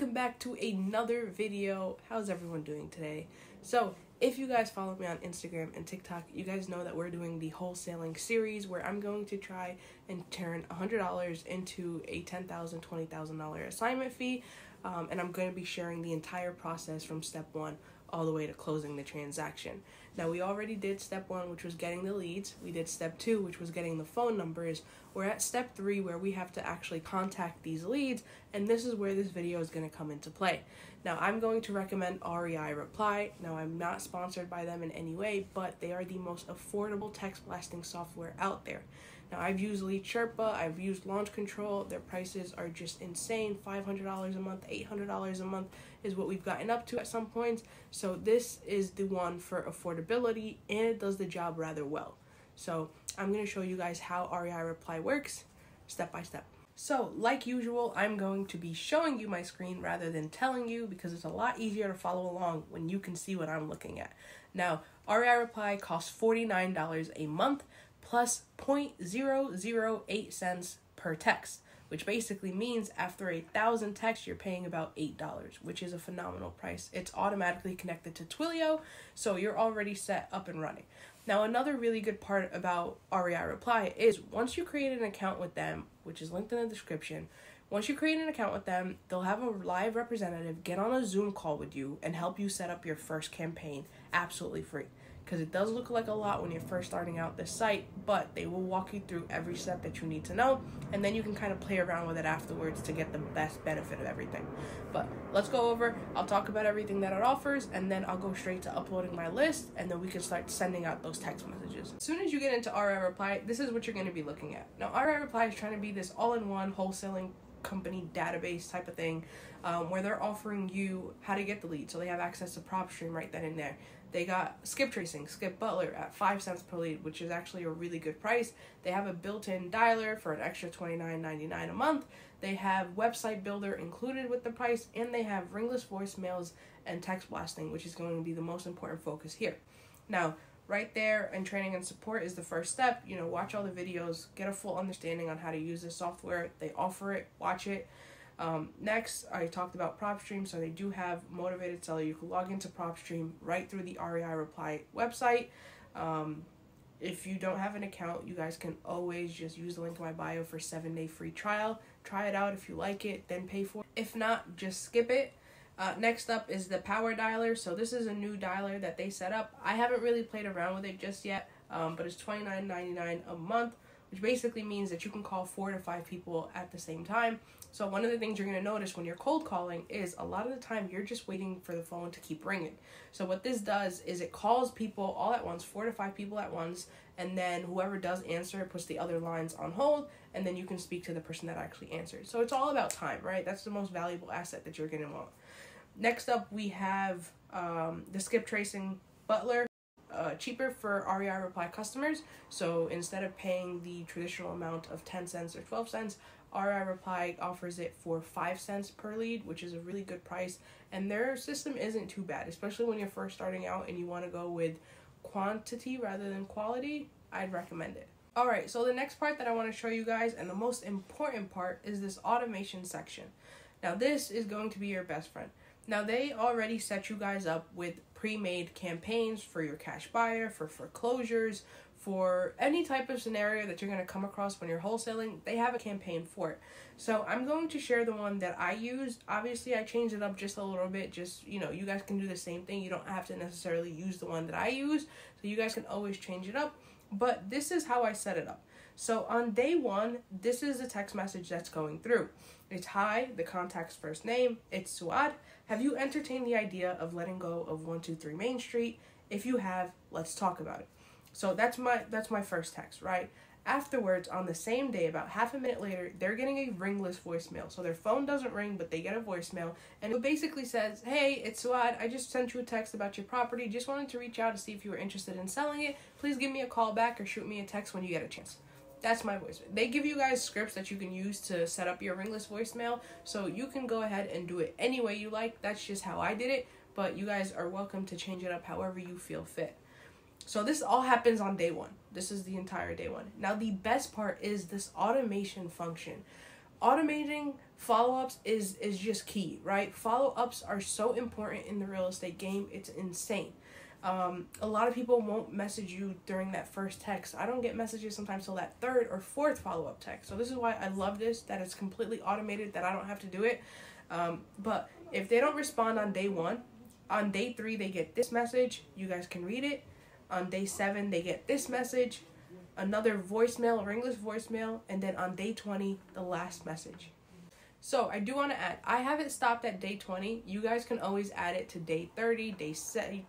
welcome back to another video. How's everyone doing today? So if you guys follow me on Instagram and TikTok, you guys know that we're doing the wholesaling series where I'm going to try and turn $100 into a $10,000, $20,000 assignment fee. And I'm going to be sharing the entire process from step one all the way to closing the transaction. Now, we already did step one, which was getting the leads. We did step two, which was getting the phone numbers. We're at step three, where we have to actually contact these leads, and this is where this video is going to come into play. Now, I'm going to recommend REI Reply. Now, I'm not sponsored by them in any way, but they are the most affordable text blasting software out there. Now, I've used Lead Sherpa, I've used Launch Control. Their prices are just insane. $500 a month, $800 a month is what we've gotten up to at some points. So this is the one for affordability, and it does the job rather well. So I'm going to show you guys how REI Reply works step by step. So like usual, I'm going to be showing you my screen rather than telling you, because it's a lot easier to follow along when you can see what I'm looking at. Now, REI Reply costs $49 a month, plus 0.008 cents per text, which basically means after 1,000 texts, you're paying about $8, which is a phenomenal price. It's automatically connected to Twilio, so you're already set up and running. Now, another really good part about REI Reply is once you create an account with them, which is linked in the description, once you create an account with them, they'll have a live representative get on a Zoom call with you and help you set up your first campaign absolutely free. Because it does look like a lot when you're first starting out this site, but they will walk you through every step that you need to know, and then you can kind of play around with it afterwards to get the best benefit of everything. But let's go over, I'll talk about everything that it offers, and then I'll go straight to uploading my list, and then we can start sending out those text messages. As soon as you get into REI Reply, this is what you're going to be looking at. Now, REI Reply is trying to be this all-in-one wholesaling company database type of thing, where they're offering you how to get the lead. So they have access to PropStream right then and there. They got skip tracing, Skip Butler at 5 cents per lead, which is actually a really good price. They have a built-in dialer for an extra $29.99 a month. They have website builder included with the price, and they have ringless voicemails and text blasting, which is going to be the most important focus here. Now, right there, and training and support is the first step. You know, watch all the videos, get a full understanding on how to use this software. They offer it, watch it. Next, I talked about PropStream, so they do have motivated seller. You can log into PropStream right through the REI Reply website. If you don't have an account, you guys can always just use the link in my bio for 7-day free trial. Try it out. If you like it, then pay for it. If not, just skip it. Next up is the power dialer. So this is a new dialer that they set up. I haven't really played around with it just yet, but it's $29.99 a month, which basically means that you can call 4 to 5 people at the same time. So one of the things you're going to notice when you're cold calling is a lot of the time you're just waiting for the phone to keep ringing. So what this does is it calls people all at once, 4 to 5 people at once, and then whoever does answer puts the other lines on hold, and then you can speak to the person that actually answered. So it's all about time, right? That's the most valuable asset that you're going to want. Next up, we have the skip tracing butler, cheaper for REI Reply customers. So instead of paying the traditional amount of 10 cents or 12 cents, REI Reply offers it for 5 cents per lead, which is a really good price. And their system isn't too bad, especially when you're first starting out and you want to go with quantity rather than quality. I'd recommend it. Alright, so the next part that I want to show you guys, and the most important part, is this automation section. Now, this is going to be your best friend. Now, they already set you guys up with pre-made campaigns for your cash buyer, for foreclosures, for any type of scenario that you're going to come across when you're wholesaling. They have a campaign for it. So I'm going to share the one that I use. Obviously, I changed it up just a little bit. Just, you know, you guys can do the same thing. You don't have to necessarily use the one that I use. So you guys can always change it up. But this is how I set it up. So on day one, this is the text message that's going through. It's hi, the contact's first name. It's Suad. Have you entertained the idea of letting go of 123 Main Street? If you have, let's talk about it. So that's my first text, right? Afterwards, on the same day, about half a minute later, they're getting a ringless voicemail. So their phone doesn't ring, but they get a voicemail, and it basically says, hey, it's Suad. I just sent you a text about your property. Just wanted to reach out to see if you were interested in selling it. Please give me a call back or shoot me a text when you get a chance. That's my voicemail. They give you guys scripts that you can use to set up your ringless voicemail, so you can go ahead and do it any way you like. That's just how I did it, but you guys are welcome to change it up however you feel fit. So this all happens on day one. This is the entire day one. Now, the best part is this automation function. automating follow-ups is just key, right? Follow-ups are so important in the real estate game. It's insane. A lot of people won't message you during that first text. I don't get messages sometimes till that third or fourth follow-up text. So this is why I love this, that it's completely automated, that I don't have to do it. But if they don't respond on day one, on day three, they get this message. You guys can read it. On day seven, they get this message, another voicemail or English voicemail, and then on day 20, the last message. So I do want to add, I haven't stopped at day 20. You guys can always add it to day 30,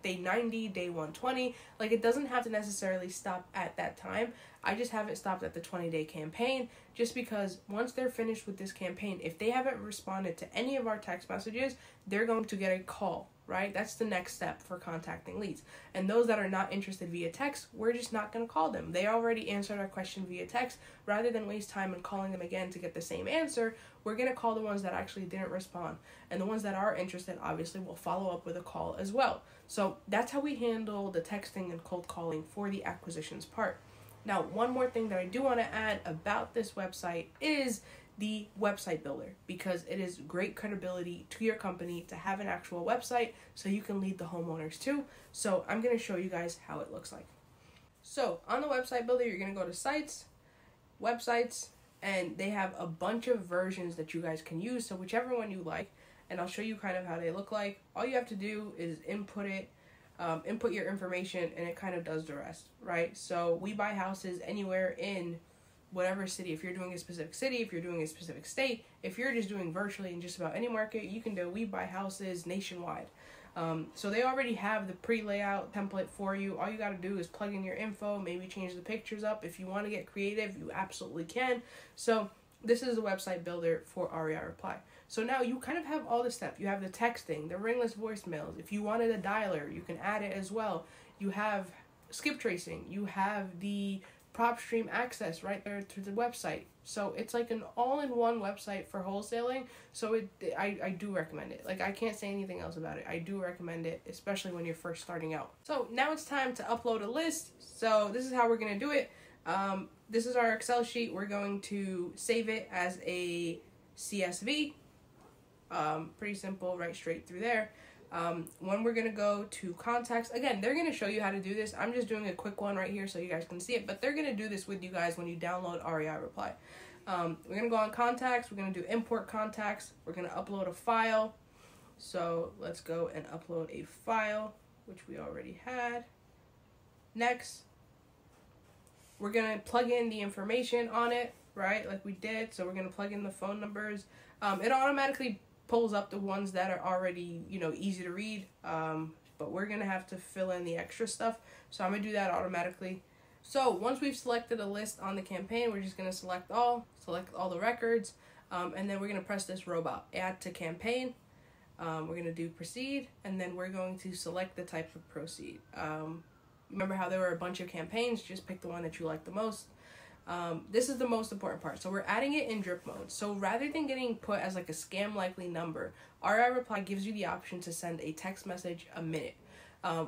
day 90, day 120. Like, it doesn't have to necessarily stop at that time. I just haven't stopped at the 20-day campaign just because once they're finished with this campaign, if they haven't responded to any of our text messages, they're going to get a call, right? That's the next step for contacting leads. And those that are not interested via text, we're just not going to call them. They already answered our question via text. Rather than waste time and calling them again to get the same answer, we're going to call the ones that actually didn't respond. And the ones that are interested, obviously, will follow up with a call as well. So that's how we handle the texting and cold calling for the acquisitions part. Now, one more thing that I do want to add about this website is the website builder, because it is great credibility to your company to have an actual website so you can lead the homeowners too. So I'm going to show you guys how it looks like. So on the website builder, you're going to go to sites, websites, and they have a bunch of versions that you guys can use. So whichever one you like, and I'll show you kind of how they look like. All you have to do is input it. Input your information and it kind of does the rest, right? So we buy houses anywhere in whatever city. If you're doing a specific city, if you're doing a specific state, if you're just doing virtually in just about any market, you can do we buy houses nationwide. So they already have the pre-layout template for you. All you got to do is plug in your info, maybe change the pictures up. If you want to get creative, you absolutely can. So this is the website builder for REI Reply. So now you kind of have all this stuff. You have the texting, the ringless voicemails. If you wanted a dialer, you can add it as well. You have skip tracing. You have the PropStream access right there to the website. So it's like an all-in-one website for wholesaling. So I do recommend it. Like, I can't say anything else about it. I do recommend it, especially when you're first starting out. So now it's time to upload a list. So this is how we're going to do it. This is our Excel sheet. We're going to save it as a CSV. Pretty simple, right straight through there. When we're going to go to contacts, again, they're going to show you how to do this. I'm just doing a quick one right here so you guys can see it, but they're going to do this with you guys when you download REI Reply. We're going to go on contacts. We're going to do import contacts. We're going to upload a file. So let's go and upload a file, which we already had. Next. We're going to plug in the information on it, right? Like we did. So we're going to plug in the phone numbers. It automatically pulls up the ones that are already, you know, easy to read. But we're going to have to fill in the extra stuff. So I'm going to do that automatically. So once we've selected a list on the campaign, we're just going to select all the records. And then we're going to press this robot, add to campaign. We're going to do proceed. And then we're going to select the type of proceed. Remember how there were a bunch of campaigns, just pick the one that you like the most. This is the most important part. So we're adding it in drip mode. So rather than getting put as like a scam likely number, REI Reply gives you the option to send a text message a minute,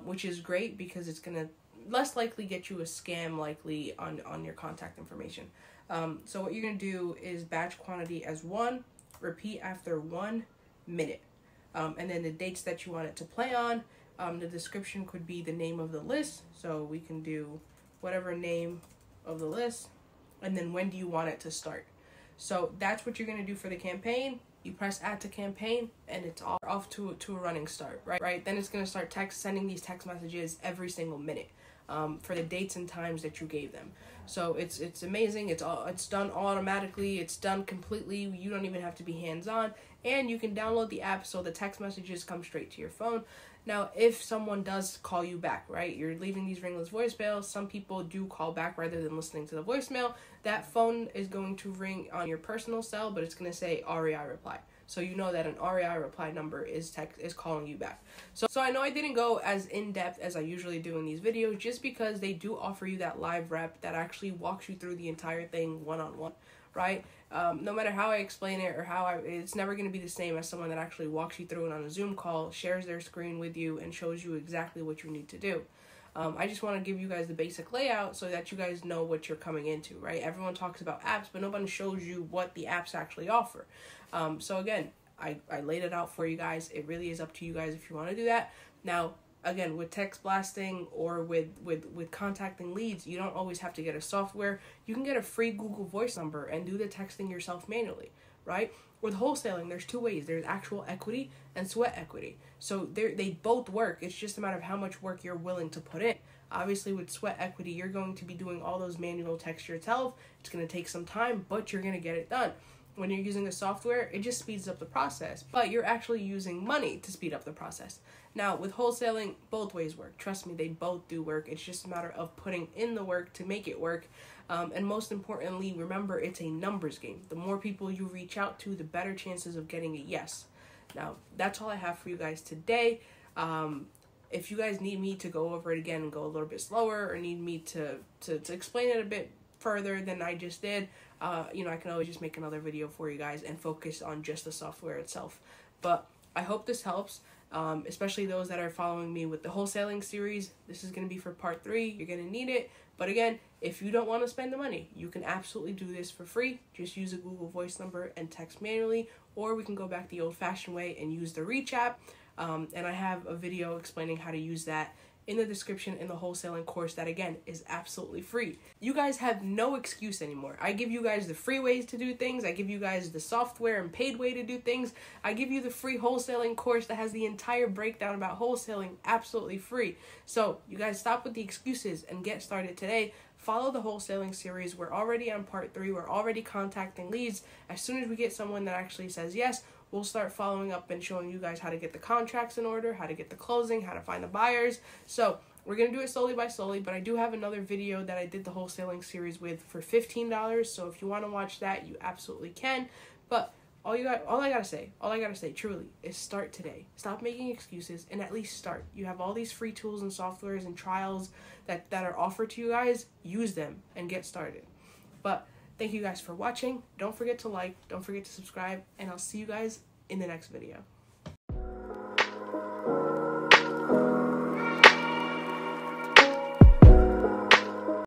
which is great because it's going to less likely get you a scam likely on your contact information. So what you're going to do is batch quantity as 1, repeat after 1 minute, and then the dates that you want it to play on. The description could be the name of the list, so we can do whatever name of the list, and then when do you want it to start. So that's what you're going to do for the campaign. You press add to campaign and it's off to a running start, right? Then it's going to start sending these text messages every single minute for the dates and times that you gave them. So it's amazing. It's done automatically. It's done completely. You don't even have to be hands-on, and you can download the app so the text messages come straight to your phone. Now, if someone does call you back, right, you're leaving these ringless voicemails, some people do call back rather than listening to the voicemail, that phone is going to ring on your personal cell, but it's going to say REI Reply. So you know that an REI Reply number is calling you back. So I know I didn't go as in-depth as I usually do in these videos just because they do offer you that live rep that actually walks you through the entire thing one-on-one, right? No matter how I explain it or how it's never going to be the same as someone that actually walks you through it on a Zoom call, shares their screen with you, and shows you exactly what you need to do. I just want to give you guys the basic layout so that you guys know what you're coming into, right? Everyone talks about apps, but nobody shows you what the apps actually offer. So again, I laid it out for you guys. It really is up to you guys if you want to do that. Now, again, with text blasting or with contacting leads, you don't always have to get a software. You can get a free Google Voice number and do the texting yourself manually, right? With wholesaling, there's two ways. There's actual equity and sweat equity. So they both work. It's just a matter of how much work you're willing to put in. Obviously, with sweat equity, you're going to be doing all those manual texts yourself. It's going to take some time, but you're going to get it done. When you're using a software, it just speeds up the process, but you're actually using money to speed up the process. Now, with wholesaling, both ways work. Trust me, they both do work. It's just a matter of putting in the work to make it work. And most importantly, remember, it's a numbers game. The more people you reach out to, the better chances of getting a yes. Now, that's all I have for you guys today. If you guys need me to go over it again and go a little bit slower, or need me to explain it a bit further than I just did, you know, I can always just make another video for you guys and focus on just the software itself. But I hope this helps, especially those that are following me with the wholesaling series. This is going to be for part 3. You're going to need it. But again, if you don't want to spend the money, you can absolutely do this for free. Just use a Google Voice number and text manually, or we can go back the old-fashioned way and use the Reach app. And I have a video explaining how to use that in the description in the wholesaling course that, again, is absolutely free. You guys have no excuse anymore. I give you guys the free ways to do things. I give you guys the software and paid way to do things. I give you the free wholesaling course that has the entire breakdown about wholesaling absolutely free. So you guys stop with the excuses and get started today. Follow the wholesaling series. We're already on part 3. We're already contacting leads. As soon as we get someone that actually says yes, we'll start following up and showing you guys how to get the contracts in order, how to get the closing, how to find the buyers. So we're going to do it slowly by slowly, but I do have another video that I did the wholesaling series with for $15. So if you want to watch that, you absolutely can. But all I got to say truly is start today. Stop making excuses and at least start. You have all these free tools and softwares and trials that are offered to you guys. Use them and get started. But thank you guys for watching. Don't forget to like, don't forget to subscribe, and I'll see you guys in the next video.